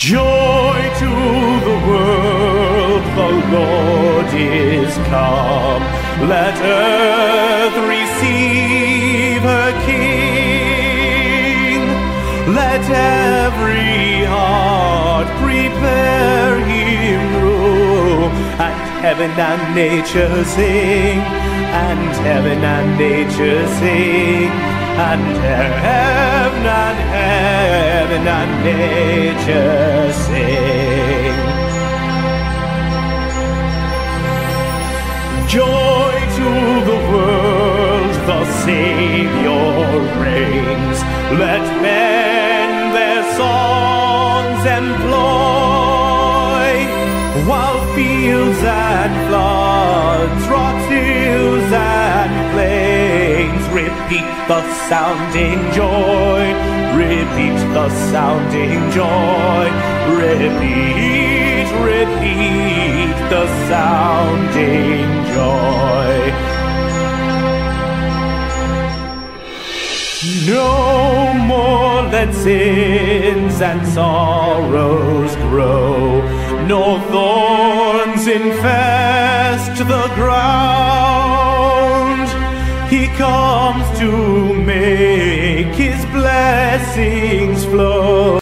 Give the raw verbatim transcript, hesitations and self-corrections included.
Joy to the world, the Lord is come. Let earth receive her King. Let every heart prepare him room. And heaven and nature sing. And heaven and nature sing. And heaven and heaven and nature sing. Joy to the world, the Savior reigns. Let men their songs employ, while fields and floods, rocks, hills and plains repeat the sounding joy, repeat the sounding joy, repeat, repeat the sounding joy. No more let sins and sorrows grow, nor thorns infest the ground. He comes to make his blessings flow.